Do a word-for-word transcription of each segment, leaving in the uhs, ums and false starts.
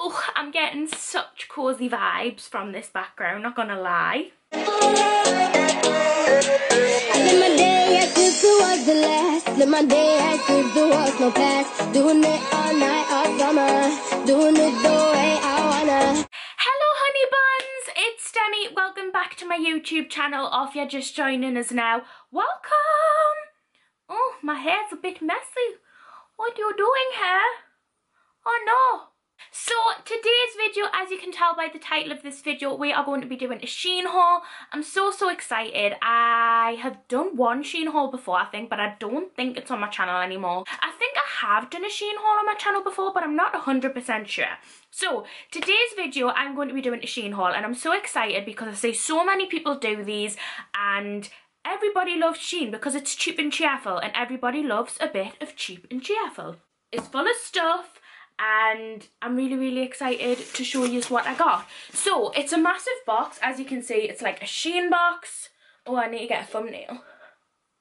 Oh, I'm getting such cozy vibes from this background, not gonna lie. I live my day as if it was the last. Live my day as if there was no past. Doing it all night, all summer. Doing it the way I wanna. Hello honey buns, it's Demi. Welcome back to my YouTube channel, or if you're just joining us now, welcome. Oh, my hair's a bit messy. What are you doing, hair? Oh no. So today's video, as you can tell by the title of this video, we are going to be doing a Shein haul. I'm so, so excited. I have done one Shein haul before, I think, but I don't think it's on my channel anymore. I think I have done a Shein haul on my channel before, but I'm not one hundred percent sure. So today's video, I'm going to be doing a Shein haul, and I'm so excited because I see so many people do these, and everybody loves Shein because it's cheap and cheerful, and everybody loves a bit of cheap and cheerful. It's full of stuff, and I'm really, really excited to show you what I got. So it's a massive box, as you can see. It's like a Shein box. Oh, I need to get a thumbnail.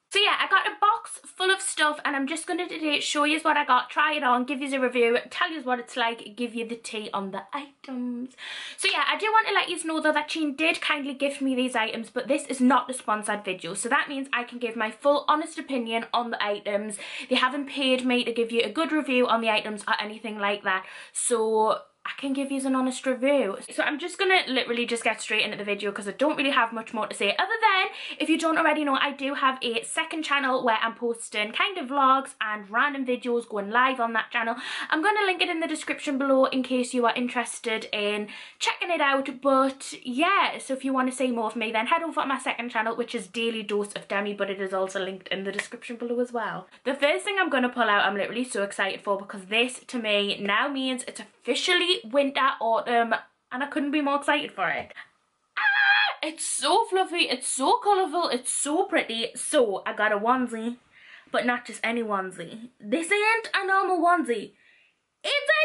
So yeah, I got a box full of stuff, and I'm just going to today show you what I got, try it on, give you a review, tell you what it's like, give you the tea on the items. So yeah, I do want to let you know though that Shein did kindly gift me these items, but this is not a sponsored video, so that means I can give my full honest opinion on the items. They haven't paid me to give you a good review on the items or anything like that, so I can give you an honest review. So I'm just gonna literally just get straight into the video because I don't really have much more to say, other than if you don't already know, I do have a second channel where I'm posting kind of vlogs and random videos going live on that channel. I'm gonna link it in the description below in case you are interested in checking it out. But yeah, so if you want to see more of me, then head over to my second channel, which is Daily Dose of Demi, but it is also linked in the description below as well. The first thing I'm gonna pull out, I'm literally so excited for, because this to me now means it's officially winter, autumn, and I couldn't be more excited for it. Ah, it's so fluffy, it's so colourful, it's so pretty. So I got a onesie, but not just any onesie. This ain't a normal onesie, it's a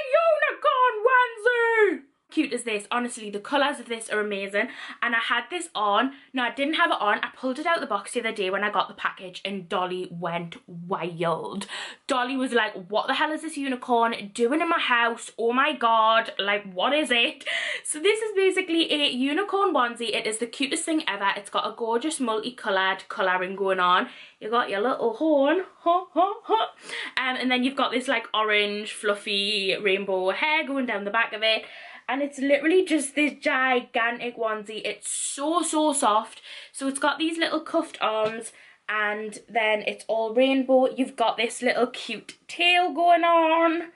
unicorn onesie! Cute as this, honestly, the colours of this are amazing, and I had this on. No, I didn't have it on, I pulled it out the box the other day when I got the package, and Dolly went wild. Dolly was like, what the hell is this unicorn doing in my house? Oh my god, like, what is it? So this is basically a unicorn onesie. It is the cutest thing ever. It's got a gorgeous multicoloured colouring going on. You got your little horn, ha ha ha, um, and then you've got this like orange fluffy rainbow hair going down the back of it. And it's literally just this gigantic onesie. It's so, so soft. So it's got these little cuffed arms, and then it's all rainbow. You've got this little cute tail going on,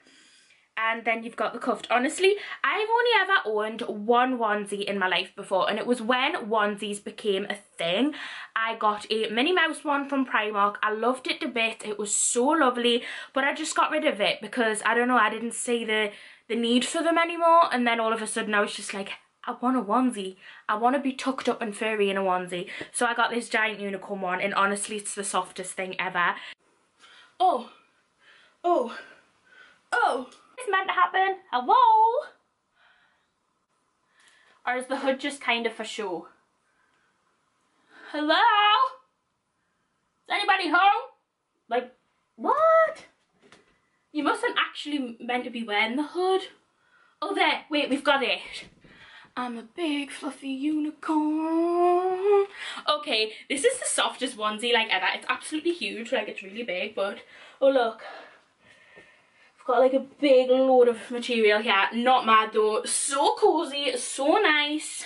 and then you've got the cuffed. Honestly, I've only ever owned one onesie in my life before, and it was when onesies became a thing. I got a Minnie Mouse one from Primark. I loved it to bits. It was so lovely, but I just got rid of it because, I don't know, I didn't see the, the need for them anymore. And then all of a sudden I was just like, I want a onesie. I want to be tucked up and furry in a onesie. So I got this giant unicorn one, and honestly, it's the softest thing ever. Oh, oh, oh. It's meant to happen. Hello? Or is the hood just kind of for show? Hello? Is anybody home? Like, what? You mustn't actually meant to be wearing the hood. Oh, there. Wait, we've got it. I'm a big fluffy unicorn. Okay, this is the softest onesie like ever. It's absolutely huge. Like, it's really big, but oh, look. Got like a big load of material here. Not mad though. So cozy, so nice.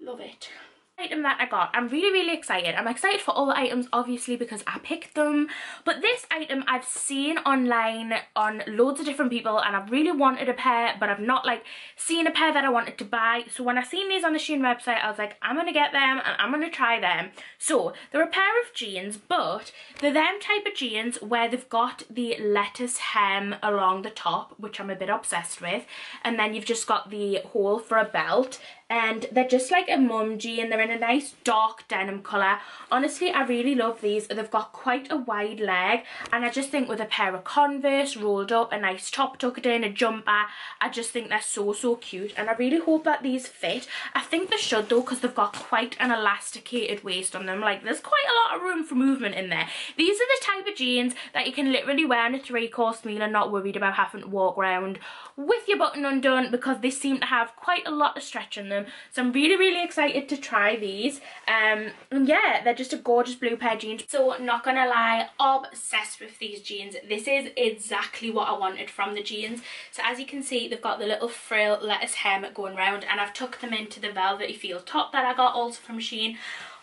Love it. Item that I got. I'm really, really excited. I'm excited for all the items, obviously, because I picked them. But this item I've seen online on loads of different people, and I've really wanted a pair, but I've not like seen a pair that I wanted to buy. So when I seen these on the Shein website, I was like, I'm gonna get them and I'm gonna try them. So they're a pair of jeans, but they're them type of jeans where they've got the lettuce hem along the top, which I'm a bit obsessed with, and then you've just got the hole for a belt. and they're just like a mom jean. They're in a nice dark denim colour. Honestly, I really love these. They've got quite a wide leg, and I just think with a pair of Converse rolled up, a nice top tucked in, a jumper, I just think they're so, so cute, and I really hope that these fit. I think they should though, because they've got quite an elasticated waist on them. Like, there's quite a lot of room for movement in there. These are the type of jeans that you can literally wear on a three-course meal and not worried about having to walk around with your button undone, because they seem to have quite a lot of stretch in them. So I'm really, really excited to try these. Um, and yeah, they're just a gorgeous blue pair of jeans. So not gonna lie, obsessed with these jeans. This is exactly what I wanted from the jeans. So as you can see, they've got the little frill lettuce hem going round, and I've tucked them into the velvety feel top that I got also from Shein.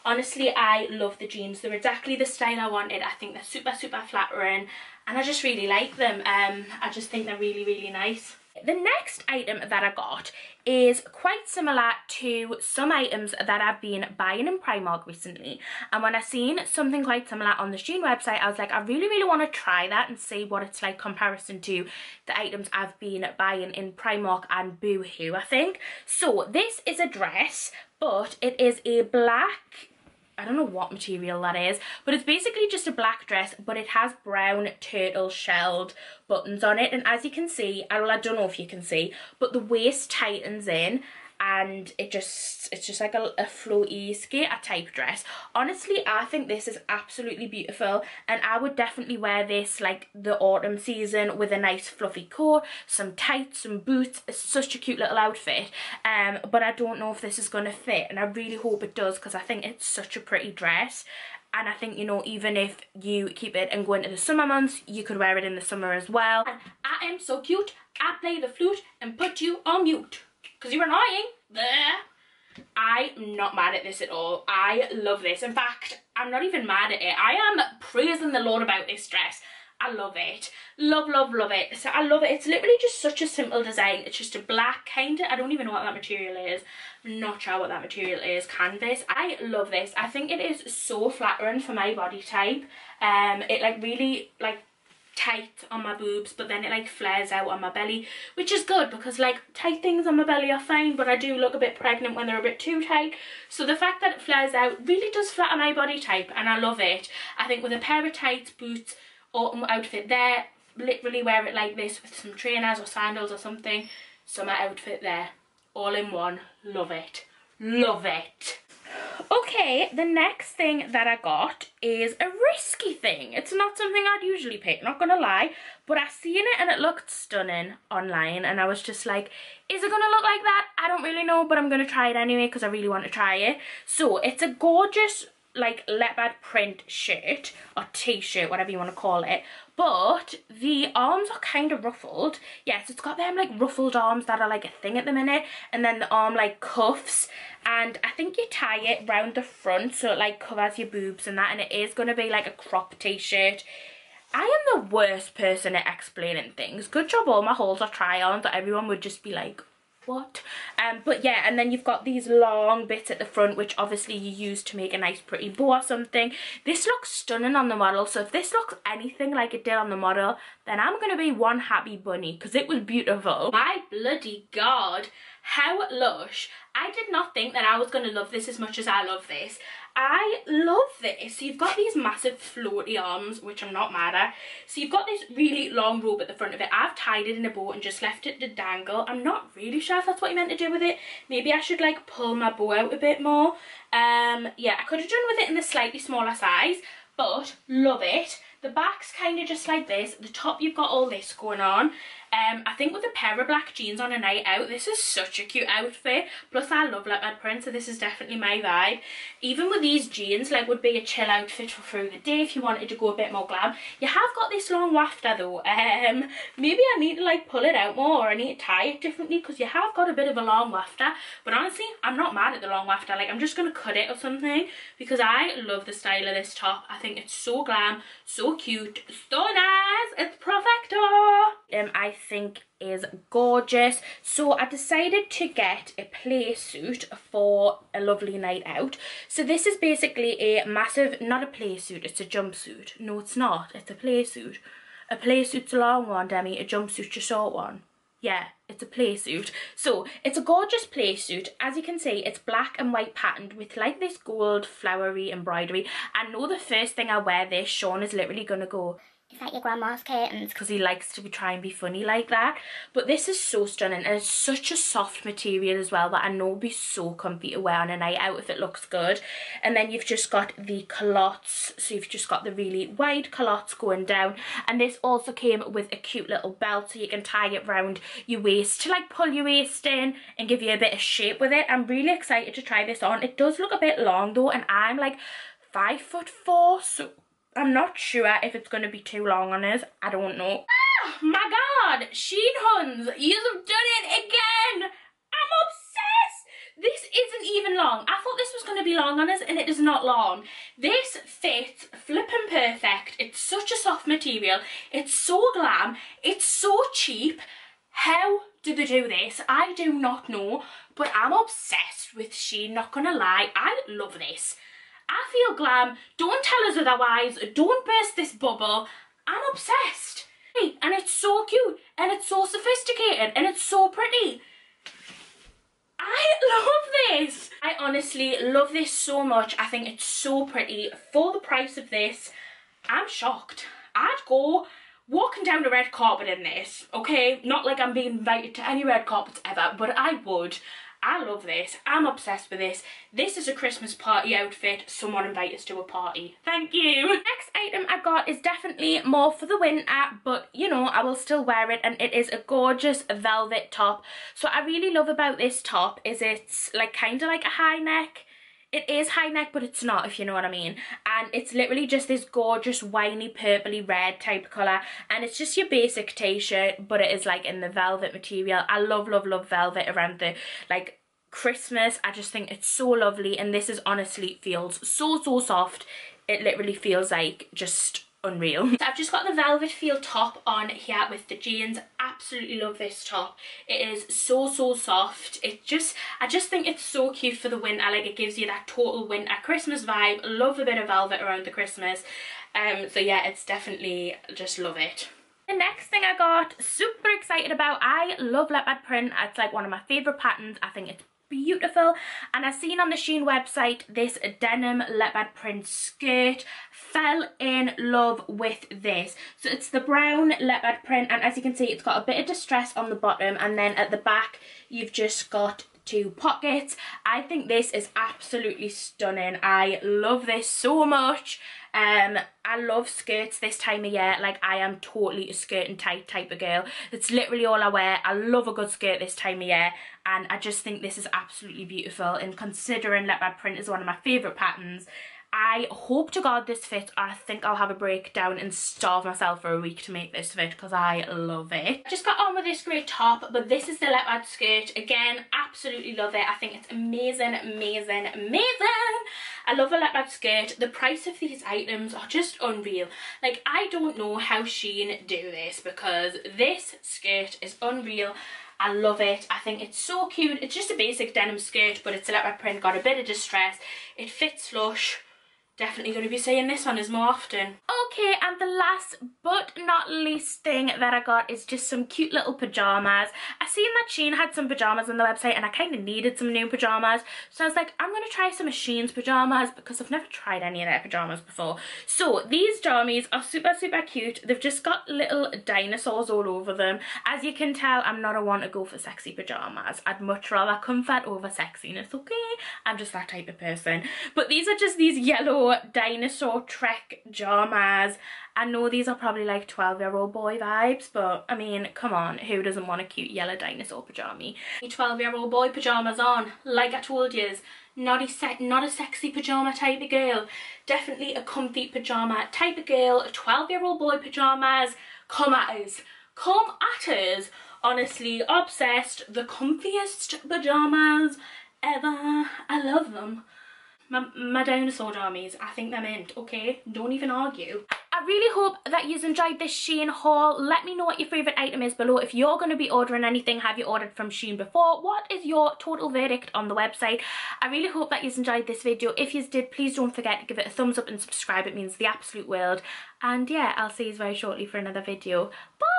Honestly, I love the jeans. They're exactly the style I wanted. I think they're super, super flattering, and I just really like them. Um, I just think they're really, really nice. The next item that I got is quite similar to some items that I've been buying in Primark recently, and when I seen something quite similar on the Shein website, I was like, I really, really want to try that and see what it's like comparison to the items I've been buying in Primark and Boohoo, I think. So this is a dress, but it is a black, I don't know what material that is, but it's basically just a black dress, but it has brown turtle shelled buttons on it. And as you can see, well, I don't know if you can see, but the waist tightens in, and it just, it's just like a, a floaty skater type dress. Honestly, I think this is absolutely beautiful, and I would definitely wear this like the autumn season with a nice fluffy coat, some tights, some boots. It's such a cute little outfit. Um, but I don't know if this is gonna fit, and I really hope it does, because I think it's such a pretty dress. And I think, you know, even if you keep it and go into the summer months, you could wear it in the summer as well. And I am so cute, I play the flute and put you on mute, because you're annoying. Blech. I'm not mad at this at all. I love this. In fact, I'm not even mad at it. I am praising the Lord about this dress. I love it. Love, love, love it. So I love it. It's literally just such a simple design. It's just a black kind of, I don't even know what that material is. I'm not sure what that material is. Canvas. I love this. I think it is so flattering for my body type. Um, it like really like tight on my boobs, but then it like flares out on my belly, which is good, because like tight things on my belly are fine, but I do look a bit pregnant when they're a bit too tight. So the fact that it flares out really does flatter my body type, and I love it. I think with a pair of tights, boots, autumn outfit there, literally wear it like this with some trainers or sandals or something, summer outfit there, all in one. Love it, love it. Okay, the next thing that I got is a risky thing. It's not something I'd usually pick, not gonna lie, but I seen it and it looked stunning online, and I was just like, is it gonna look like that? I don't really know, but I'm gonna try it anyway, because I really want to try it. So it's a gorgeous like leopard print shirt or t-shirt, whatever you want to call it, but the arms are kind of ruffled. Yes, it's got them like ruffled arms that are like a thing at the minute, and then the arm like cuffs, and I think you tie it round the front so it like covers your boobs and that, and it is going to be like a crop t-shirt. I am the worst person at explaining things. Good job all my hauls are try-ons, that everyone would just be like, what? Um but yeah, and then you've got these long bits at the front, which obviously you use to make a nice pretty bow or something. This looks stunning on the model, so if this looks anything like it did on the model, then I'm gonna be one happy bunny, because it was beautiful. My bloody god, how lush. I did not think that I was gonna love this as much as I love this. I love this. So you've got these massive floaty arms, which I'm not mad at. So you've got this really long robe at the front of it. I've tied it in a bow and just left it to dangle. I'm not really sure if that's what you meant to do with it. Maybe I should like pull my bow out a bit more. Um, yeah, I could have done with it in the slightly smaller size, but love it. The back's kind of just like this. The top, you've got all this going on. Um, I think with a pair of black jeans on a night out, this is such a cute outfit. Plus, I love leopard print, so this is definitely my vibe. Even with these jeans, like, would be a chill outfit for through the day if you wanted to go a bit more glam. You have got this long wafter, though. Um, maybe I need to, like, pull it out more, or I need to tie it differently, because you have got a bit of a long wafter. But honestly, I'm not mad at the long wafter. Like, I'm just going to cut it or something, because I love the style of this top. I think it's so glam, so cute, so nice, it's perfecto. um I think is gorgeous. So I decided to get a play suit for a lovely night out. So this is basically a massive, not a play suit, it's a jumpsuit. No, it's not, it's a play suit. A play suit's a long one, Demi. A jumpsuit's a short one. Yeah, it's a play suit. So it's a gorgeous play suit. As you can see, it's black and white patterned with like this gold flowery embroidery. I know the first thing I wear this, Sean is literally gonna go, "It's like your grandma's curtains," because he likes to be, try and be funny like that. But this is so stunning, and it's such a soft material as well that I know will be so comfy to wear on a night out if it looks good. And then you've just got the culottes, so you've just got the really wide culottes going down. And this also came with a cute little belt, so you can tie it round your waist to like pull your waist in and give you a bit of shape with it. I'm really excited to try this on. It does look a bit long though, and I'm like five foot four, so I'm not sure if it's going to be too long on us. I don't know. Ah, my God. Shein Huns, you've done it again. I'm obsessed. This isn't even long. I thought this was going to be long on us, and it is not long. This fits flippin' perfect. It's such a soft material. It's so glam. It's so cheap. How do they do this? I do not know, but I'm obsessed with Shein, not going to lie. I love this. I feel glam. Don't tell us otherwise. Don't burst this bubble. I'm obsessed. And it's so cute, and it's so sophisticated, and it's so pretty. I love this. I honestly love this so much. I think it's so pretty. For the price of this, I'm shocked. I'd go walking down the red carpet in this, okay? Not like I'm being invited to any red carpets ever, but I would. I love this. I'm obsessed with this. This is a Christmas party outfit. Someone invite us to a party. Thank you. Next item I got is definitely more for the winter, but you know, I will still wear it, and it is a gorgeous velvet top. So I really love about this top is it's like kind of like a high neck. It is high neck, but it's not, if you know what I mean. And it's literally just this gorgeous winey purpley red type colour, and it's just your basic t-shirt, but it is like in the velvet material. I love love love velvet around the like Christmas. I just think it's so lovely, and this is honestly feels so so soft. It literally feels like just unreal. So I've just got the velvet feel top on here with the jeans. Absolutely love this top. It is so so soft. It just, I just think it's so cute for the winter. Like it gives you that total winter Christmas vibe. Love a bit of velvet around the Christmas. Um so yeah, it's definitely, just love it. The next thing I got, super excited about. I love leopard print. It's like one of my favorite patterns. I think it's beautiful, and I've seen on the Shein website this denim leopard print skirt. Fell in love with this. So it's the brown leopard print, and as you can see, it's got a bit of distress on the bottom, and then at the back you've just got two pockets. I think this is absolutely stunning. I love this so much. Um, I love skirts this time of year. Like I am totally a skirt and tight type of girl. That's literally all I wear. I love a good skirt this time of year, and I just think this is absolutely beautiful. And considering leopard print is one of my favourite patterns, I hope to God this fits. I think I'll have a breakdown and starve myself for a week to make this fit, because I love it. Just got on with this grey top, but this is the leopard skirt. Again, absolutely love it. I think it's amazing, amazing, amazing. I love a leopard skirt. The price of these items are just unreal. Like, I don't know how Shein do this, because this skirt is unreal. I love it. I think it's so cute. It's just a basic denim skirt, but it's a leopard print, got a bit of distress. It fits flush. Definitely going to be seeing this one as more often. Okay, and the last but not least thing that I got is just some cute little pyjamas. I seen that Shein had some pyjamas on the website, and I kind of needed some new pyjamas. So I was like, I'm going to try some of Shein's pyjamas, because I've never tried any of their pyjamas before. So these jammies are super, super cute. They've just got little dinosaurs all over them. As you can tell, I'm not a one to go for sexy pyjamas. I'd much rather comfort over sexiness, okay? I'm just that type of person. But these are just these yellow dinosaur Trek jamas. I know these are probably like twelve year old boy vibes, but I mean, come on, who doesn't want a cute yellow dinosaur pajama? twelve year old boy pajamas on, like I told you, not a sec not a sexy pajama type of girl, definitely a comfy pajama type of girl. twelve year old boy pajamas, come at us, come at us. Honestly, obsessed. The comfiest pajamas ever. I love them. My, my dinosaur jammies, I think they're mint, okay? Don't even argue. I really hope that you've enjoyed this Shein haul. Let me know what your favourite item is below. If you're going to be ordering anything, have you ordered from Shein before? What is your total verdict on the website? I really hope that you've enjoyed this video. If you did, please don't forget to give it a thumbs up and subscribe. It means the absolute world. And yeah, I'll see you very shortly for another video. Bye!